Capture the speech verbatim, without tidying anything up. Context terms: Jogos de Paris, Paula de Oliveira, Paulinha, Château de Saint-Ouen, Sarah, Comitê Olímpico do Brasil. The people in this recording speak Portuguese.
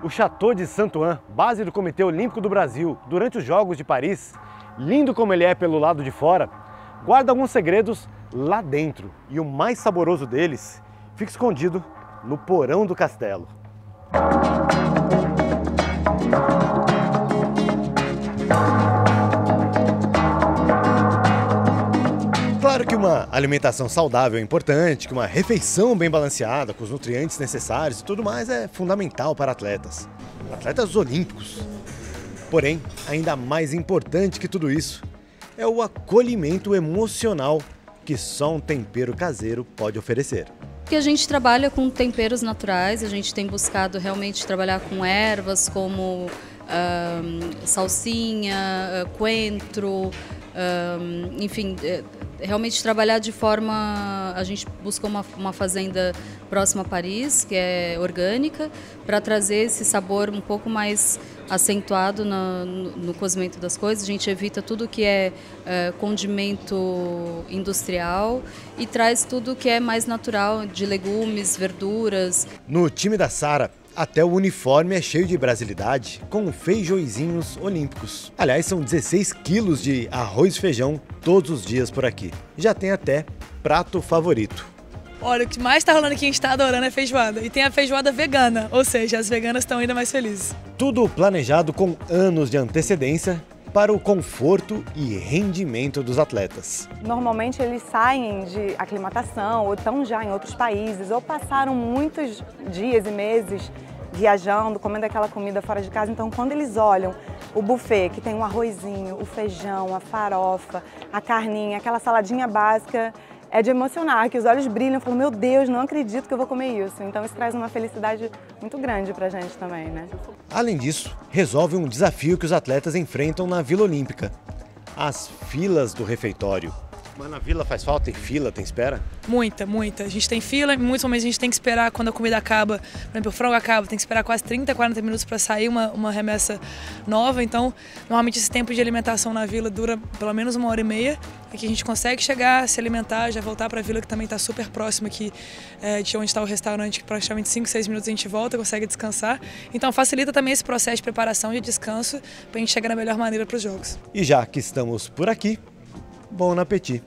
O Château de Saint-Ouen, base do Comitê Olímpico do Brasil, durante os Jogos de Paris, lindo como ele é pelo lado de fora, guarda alguns segredos lá dentro. E o mais saboroso deles fica escondido no porão do castelo. Claro que uma alimentação saudável é importante, que uma refeição bem balanceada, com os nutrientes necessários e tudo mais é fundamental para atletas, atletas olímpicos. Porém, ainda mais importante que tudo isso é o acolhimento emocional que só um tempero caseiro pode oferecer. Porque a gente trabalha com temperos naturais, a gente tem buscado realmente trabalhar com ervas como um, salsinha, coentro, um, enfim, realmente trabalhar de forma... A gente buscou uma, uma fazenda próxima a Paris, que é orgânica, para trazer esse sabor um pouco mais acentuado no, no cozimento das coisas. A gente evita tudo que é, é condimento industrial e traz tudo que é mais natural, de legumes, verduras. No time da Sarah, até o uniforme é cheio de brasilidade, com feijõezinhos olímpicos. Aliás, são dezesseis quilos de arroz e feijão todos os dias por aqui. Já tem até prato favorito. Olha, o que mais está rolando aqui, a gente está adorando, é feijoada. E tem a feijoada vegana, ou seja, as veganas estão ainda mais felizes. Tudo planejado com anos de antecedência para o conforto e rendimento dos atletas. Normalmente eles saem de aclimatação, ou estão já em outros países, ou passaram muitos dias e meses viajando, comendo aquela comida fora de casa. Então, quando eles olham o buffet, que tem um arrozinho, o feijão, a farofa, a carninha, aquela saladinha básica, é de emocionar, que os olhos brilham, falam, meu Deus, não acredito que eu vou comer isso. Então isso traz uma felicidade muito grande pra gente também, né? Além disso, resolve um desafio que os atletas enfrentam na Vila Olímpica, as filas do refeitório. Mas na Vila faz falta? Tem fila? Tem espera? Muita, muita. A gente tem fila, em muitos momentos a gente tem que esperar quando a comida acaba. Por exemplo, o frango acaba, tem que esperar quase trinta, quarenta minutos para sair uma, uma remessa nova. Então, normalmente esse tempo de alimentação na Vila dura pelo menos uma hora e meia. Aqui a gente consegue chegar, se alimentar, já voltar para a Vila, que também está super próxima aqui é, de onde está o restaurante, que praticamente cinco, seis minutos a gente volta, consegue descansar. Então, facilita também esse processo de preparação e de descanso para a gente chegar da melhor maneira para os Jogos. E já que estamos por aqui, bom apetite!